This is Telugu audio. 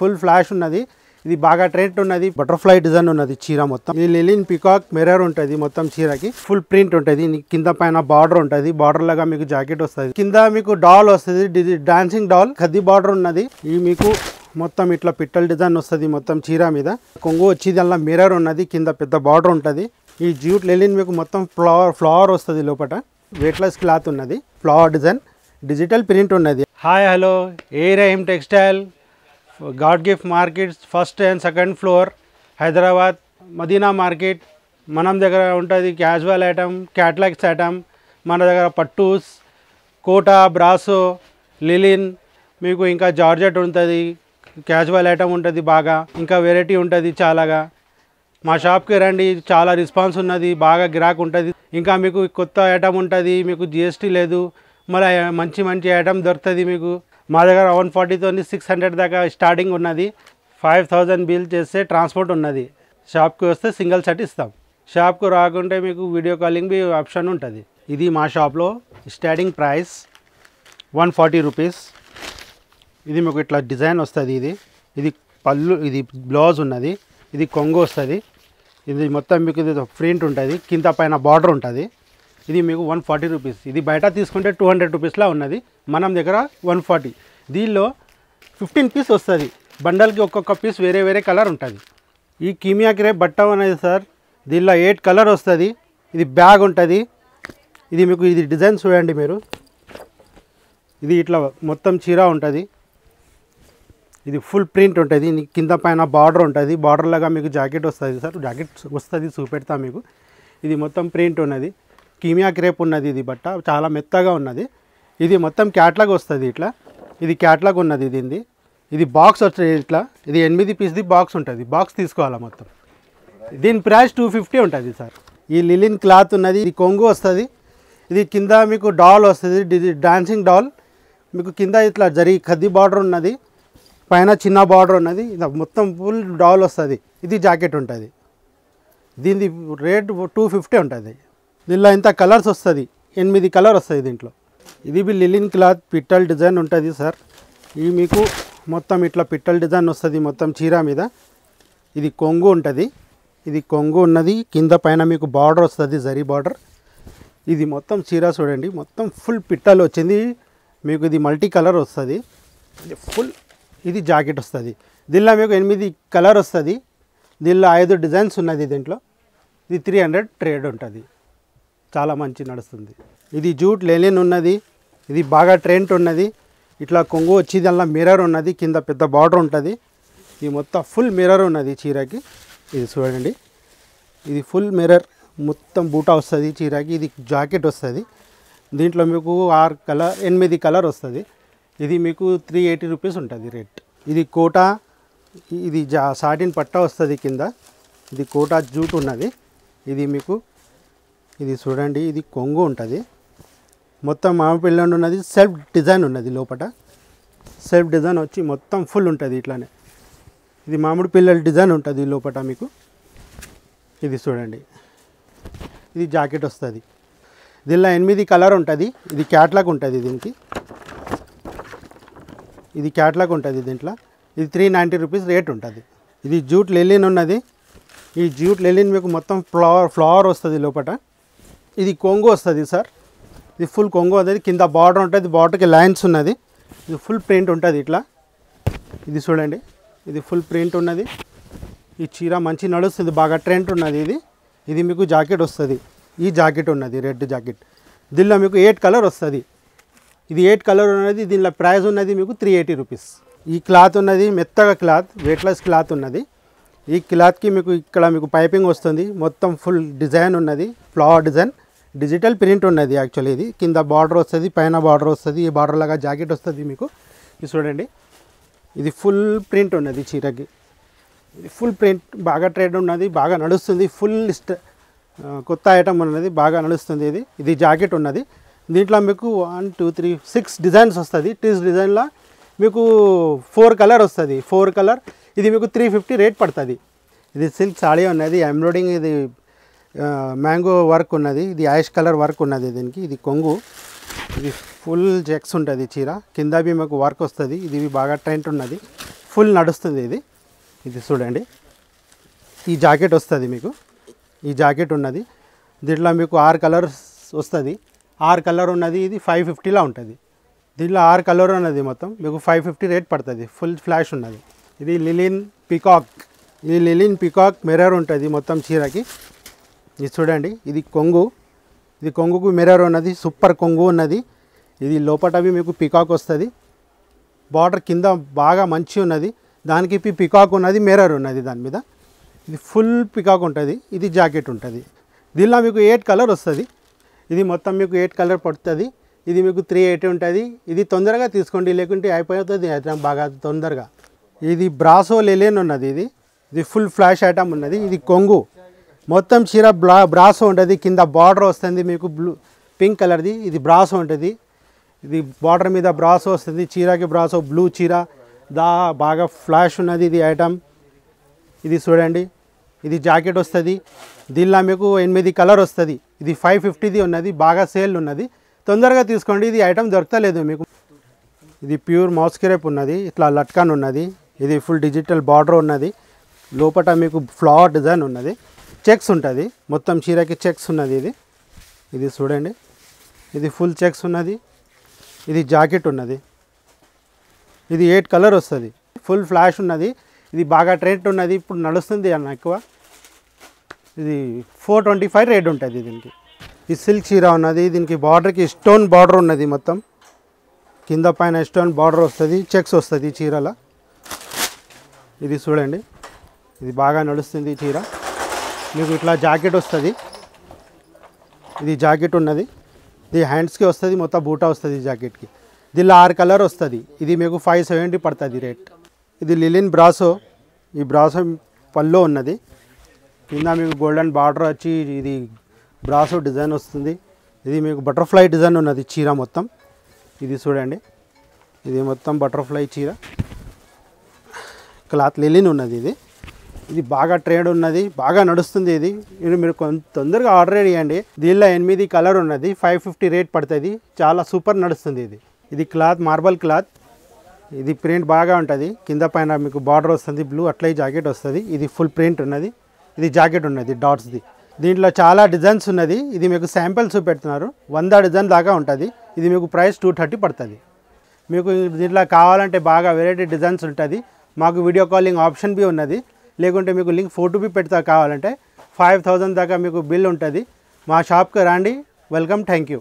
फुल फ्लाश उन्नदी ఇది బాగా ట్రెండ్ ఉన్నది బటర్‌ఫ్లై డిజైన్ ఉన్నది చీర మొత్తం ఈ లెలిన్ పీకాక్ మిర్రర్ ఉంటది మొత్తం చీరకి ఫుల్ ప్రింట్ ఉంటది కిందపైన బార్డర్ ఉంటది బార్డర్ లాగా మీకు జాకెట్ వస్తది కింద మీకు డాల్ వస్తది డాన్సింగ్ డాల్ ఖద్ది బార్డర్ ఉన్నది ఈ మీకు మొత్తం ఇట్లా పిట్టల్ డిజైన్ వస్తది మొత్తం చీర మీద కొంగు వచ్చేదల్ల మిర్రర్ ఉన్నది కింద పెద్ద బార్డర్ ఉంటది ఈ జ్యూట్ లెలిన్ మీకు మొత్తం ఫ్లవర్ వస్తది లోపట వెయిట్లెస్ క్లాత్ ఉన్నది ఫ్లవర్ డిజైన్ డిజిటల్ ప్రింట్ ఉన్నది హాయ్ హలో ఏరహిమ్ textile God Gift Market first and second floor Hyderabad Madina market मन दर उ कैजुअल आइटम कैटलाग्स आइटम मन दर पट्टूस कोटा ब्रासो लिलिन मीकु इंका जॉर्जेट उंटदी कैजुअल आइटम उंटदी बागा इंका वेराइटी उंटदी चालागा मा शॉप की रंडी चाला रिस्पांस उन्नदी बागा गिराक उंटदी इंका मीकु कोत्त आइटम उंटदी मीकु जीएसटी लेदु मल्ल मंची मंची आइटम दొరుకుతది मीकु మా దగ్గర 140 తోని 600 దాకా స్టార్టింగ్ ఉన్నది 5000 బిల్ చేస్తే ట్రాన్స్పోర్ట్ ఉన్నది షాప్ కు వస్తే సింగిల్ సెట్ ఇస్తాం షాప్ కు రాకుంటే మీకు వీడియో కాలింగ్ బి ఆప్షన్ ఉంటది ఇది మా షాప్ లో స్టార్టింగ్ ప్రైస్ 140 రూపాయస్ ఇది మీకు ఇట్లా డిజైన్ వస్తది ఇది ఇది పల్లు ఇది బ్లౌజ్ ఉన్నది ఇది కొంగు వస్తది ఇది మొత్తం మీకు ఇది ప్రింట్ ఉంటది కిందపైన బార్డర్ ఉంటది ఇది మీకు 140 రూపాయస్ ఇది బయట తీసుకుంటే 200 రూపాయస్ లా ఉన్నది మనం దగ్గర 140 దీనిలో 15 పీస్ వస్తది బండల్ కి ఒక్కొక్క పీస్ వేరే వేరే కలర్ ఉంటది ఈ కిమియా గ్రే బట్ట అనేది సార్ దీనిలో 8 కలర్ వస్తది ఇది బ్యాగ్ ఉంటది ఇది మీకు ఇది డిజైన్ చూడండి మీరు ఇది ఇట్లా మొత్తం చీర ఉంటది ఇది ఫుల్ ప్రింట్ ఉంటది కిందపైన బార్డర్ ఉంటది బార్డర్ లాగా మీకు జాకెట్ వస్తది సార్ జాకెట్ వస్తది చూపెడతా మీకు ఇది మొత్తం ప్రింట్ ఉన్నది कीमिया क्रेप ఉన్నది ఇది బట్ట చాలా మెత్తగా ఉన్నది ఇది మొత్తం క్యాటలాగ్ వస్తది ఇట్లా ఇది క్యాటలాగ్ ఉన్నది దీనిది ఇది బాక్స్ వచ్చేది ఇట్లా ఇది 8 పీస్ ది బాక్స్ ఉంటది బాక్స్ తీసుకోవాల మొత్తం దీని ప్రైస్ 250 ఉంటది సార్ ఈ లిలిన్ క్లాత్ ఉన్నది ఇది కొంగు వస్తది ఇది కింద మీకు డాల్ వస్తది డాన్సింగ్ డాల్ మీకు కింద ఇట్లా జరి ఖద్ది బార్డర్ ఉన్నది పైన చిన్న బార్డర్ ఉన్నది ఇది మొత్తం ఫుల్ డాల్ వస్తది ఇది జాకెట్ ఉంటది దీనిది రేట్ 250 ఉంటది దీనిలో ఇంత కలర్స్ వస్తది 8 కలర్ వస్తది దీంట్లో ఇది బి లిలిన్ క్లాత్ పిట్టల్ డిజైన్ ఉంటది సార్ ఈ మీకు మొత్తం ఇట్లా పిట్టల్ డిజైన్ వస్తది మొత్తం చీర మీద ఇది కొంగు ఉంటది ఇది కొంగు ఉన్నది కిందపైన మీకు బార్డర్ వస్తది జరీ బార్డర్ ఇది మొత్తం చీర చూడండి మొత్తం ఫుల్ పిట్టల్ వచ్చింది మీకు ఇది మల్టీ కలర్ వస్తది ఇది ఫుల్ ఇది జాకెట్ వస్తది దీనిలో మీకు 8 కలర్ వస్తది దీనిలో 5 డిజైన్స్ ఉన్నది దీంట్లో ఇది 300 ట్రేడ్ ఉంటది చాలా మంచి నడుస్తుంది ఇది జూట్ లెలిన్ ఉన్నది ఇది బాగా ట్రెండ్ ఉన్నది ఇట్లా కొంగు వచ్చేదల్ల మిర్రర్ ఉన్నది కింద పెద్ద బార్డర్ ఉంటది ఈ మొత్తం ఫుల్ మిర్రర్ ఉన్నది చీరకి ఇది చూడండి ఇది ఫుల్ మిర్రర్ మొత్తం బూటా వస్తది చీరకి ఇది జాకెట్ వస్తది దీంట్లో మీకు 6 కలర్ 8 కలర్ వస్తది ఇది మీకు 380 రూపాయస్ ఉంటది రేట్ ఇది కోటా ఇది సాటిన్ పట్టా వస్తది కింద ఇది కోటా జూట్ ఉన్నది ఇది మీకు ఇది చూడండి ఇది కొంగు ఉంటది మొత్తం మా పిల్లండి ఉన్నది సెల్ఫ్ డిజైన్ ఉన్నది లోపట సెల్ఫ్ డిజైన్ వచ్చి మొత్తం ఫుల్ ఉంటది ఇట్లానే ఇది మామిడి పిల్లల డిజైన్ ఉంటది లోపట మీకు ఇది చూడండి ఇది జాకెట్ వస్తది దీనిలో 8 కలర్ ఉంటది ఇది క్యాట్లాగ్ ఉంటది దీనికి ఇది క్యాట్లాగ్ ఉంటది దీంట్లో ఇది 390 రూపాయస్ రేట్ ఉంటది ఇది జూట్ లెలిన్ ఉన్నది ఈ జూట్ లెలిన్ మీకు మొత్తం ఫ్లవర్ వస్తది లోపట ఇది కొంగు వస్తది సార్ ఇది ఫుల్ కొంగు అనేది కింద బార్డర్ ఉంటది బార్డర్కి లైన్స్ ఉన్నది ఇది ఫుల్ ప్రింట్ ఉంటది ఇట్లా ఇది చూడండి ఇది ఫుల్ ప్రింట్ ఉన్నది ఈ చీర మంచి నడుస్తుంది బాగా ట్రెండ్ ఉన్నది ఇది ఇది మీకు జాకెట్ వస్తది ఈ జాకెట్ ఉన్నది రెడ్ జాకెట్ దీనిలో మీకు 8 కలర్ వస్తది ఇది 8 కలర్ ఉన్నది దీనిలో ప్రైస్ ఉన్నది మీకు 380 రూపాయస్ ఈ క్లాత్ ఉన్నది మెత్తగా క్లాత్ వెయిట్లెస్ క్లాత్ ఉన్నది ఈ క్లాత్ కి మీకు ఇక్కడ మీకు పైపింగ్ వస్తుంది మొత్తం ఫుల్ డిజైన్ ఉన్నది ఫ్లవర్ డిజైన్ డిజిటల్ ప్రింట్ ఉన్నది యాక్చువల్లీ ఇది కింద బార్డర్ వస్తది పైన బార్డర్ వస్తది ఈ బార్డర్ లాగా జాకెట్ వస్తది మీకు ఇది చూడండి ఇది ఫుల్ ప్రింట్ ఉన్నది చీరకి ఇది ఫుల్ ప్రింట్ బాగా ట్రెండ్ ఉన్నది బాగా నడుస్తుంది ఫుల్ కొత్త ఐటమ్ ఉన్నది బాగా నడుస్తుంది ఇది ఇది జాకెట్ ఉన్నది దీంట్లో మీకు 1 2 3 6 డిజైన్స్ వస్తది టీస్ డిజైన్ లా మీకు 4 కలర్ వస్తది 4 కలర్ ఇది మీకు 350 రేట్ పడుతుంది ఇది సిల్క్ సారీ ఉన్నది ఎంబ్రాయిడింగ్ ఇది మ్యాంగో వర్క్ ఉన్నది ఇది యాష్ కలర్ వర్క్ ఉన్నది దీనికి ఇది కొంగు ఇది ఫుల్ జెక్స్ ఉంటది చీర కింద బి మీకు వర్క్ వస్తది ఇది బాగా ట్రెండ్ ఉన్నది फुल नडुस्तुंदी इदी इदी चूडंडी ई जैकेट वस्तुंदी मीकु ई जैकेट उन्नदी दींट्लो मीकु 6 कलर्स वस्तुंदी 6 कलर उन्नदी इदी 550 ला उंटदी दींट्लो 6 कलर उन्नदी मोत्तं मीकु 550 रेट पडुतदी फुल फ्लैश उन्नदी इदी लिलिन पीकाक ई लिलिन पीकाक मिरर उंटदी मोत्तं चीरकी इदी चूडंडी इदी कोंगुकु मिरर उन्नदी सूपर कोंगु उन्नदी इदी लोपट भी मीकु पीकाक वस्तुंदी बॉर्डर किंद बागा मंची उन्नदी दानिकी पिकाक उन्नदी मिरर उन्नदी दानि मीद इदी फुल पिकाक उंटदी इदी जैकेट उंटदी दीनिलो मीकु 8 कलर वस्तुंदी इदी मोत्तं मीकु 8 कलर पडुतदी इदी मीकु 380 उंटदी इदी तोंदरगा तीसुकोंडी लेकुंटे अयिपोतदी ऐटम बागा तोंदरगा इदी ब्रासो लेलेन उन्नदी इदी इदी फुल फ्लैश ऐटम उन्नदी इदी कोंगु मोत्तं चीर ब्रासो उंटदी किंद बॉर्डर वस्तुंदी मीकु ब्लू पिंक कलर दी इदी ब्रासो उंटदी इदी बॉर्डर मीद ब्रासो वस्तुंदी चीरा की ब्रासो ब्लू चीरा दा बागा फ्लैश उन्नदी इदी ऐटम इदी चूडंडी इदी जैकेट वस्तुंदी दीनिलो मीकु 8 कलर वस्तुंदी इदी 550 दी उन्नदी बागा सेल उन्नदी तोंदरगा तीसुकोंडी इदी ऐटम दोरुकुतलेदु मीकु इदी प्यूर मॉस्करेप उन्नदी इट्ला लटकन उन्नदी इदी फुल डिजिटल बॉर्डर उन्नदी लोपट मीकु फ्लावर डिजाइन उन्नदी चेक्स उंटदी मोत्तं चीरकी चेक्स उन्नदी इदी इदी चूडंडी इदी फुल चेक्स उन्नदी इदी जैकेट उन्नदी इदी 8 कलर वस्तुंदी फुल फ्लैश उन्नदी इदी बागा ट्रेंड उन्नदी इप्पुडु नडुस्तुंदी अन्न एक्कुव इदी 425 रेट उंटदी दीनिकी ई सिल्क चीरा उन्नदी दीनिकी बॉर्डर की स्टोन बॉर्डर उन्नदी मोत्तं किंद पैन स्टोन बॉर्डर वस्तुंदी चेक्स वस्तुंदी चीरल इदी चूडंडी इदी बागा नडुस्तुंदी चीर मीकु इट्ला जैकेट वस्तुंदी इदी जैकेट उन्नदी दी हैंड्स की वस्तुंदी मोत्तं बूटा वस्तुंदी जैकेट की दीला 6 कलर वस्तुंदी इदी मीकु 570 पडुतदी रेट इदी लिलिन ब्रासो ई ब्रासो पल्लू उन्नदी किंद मीकु गोल्डन बॉर्डर वच्ची इदी ब्रासो डिजाइन वस्तुंदी इदी मीकु बटरफ्लाई डिजाइन उन्नदी चीर मोत्तं इदी चूडंडी इदी मोत्तं बटरफ्लाई चीर क्लॉथ लिलिन उन्नदी इदी इदी बागा ट्रेंड उन्नदी बागा नडुस्तुंदी इदी इदी मीरु तोंदरगा आर्डर चेयंडी दीनिलो 8 कलर उन्नदी 550 रेट पडुतदी चाला सूपर नडुस्तुंदी इदी इदी क्लाथ मार्बल क्लाथ इदी प्रिंट बागा उंटदी किंद पैन मीकु बॉर्डर वस्तुंदी ब्लू अट्ला ई जैकेट वस्तुंदी इदी फुल प्रिंट उन्नदी इदी जैकेट उन्नदी डॉट्स दी दींट्लो चाला डिजाइन्स उन्नदी इदी मीकु सैंपल्स पेडुतुन्नारु 100 डिजाइन दाका उंटदी इदी मीकु प्राइस 230 पडुतदी मीकु दींट्लो कावालंटे बागा वेరైటీ डिजाइन्स उंटदी माकु वीडियो कॉलिंग ऑप्शन भी उन्नदी लेकुंटे मीकु लिंक फोटो भी पेडता कावालंटे 5000 दाका मीकु बिल उंटदी मा शॉप की रांडी वेलकम थैंक यू।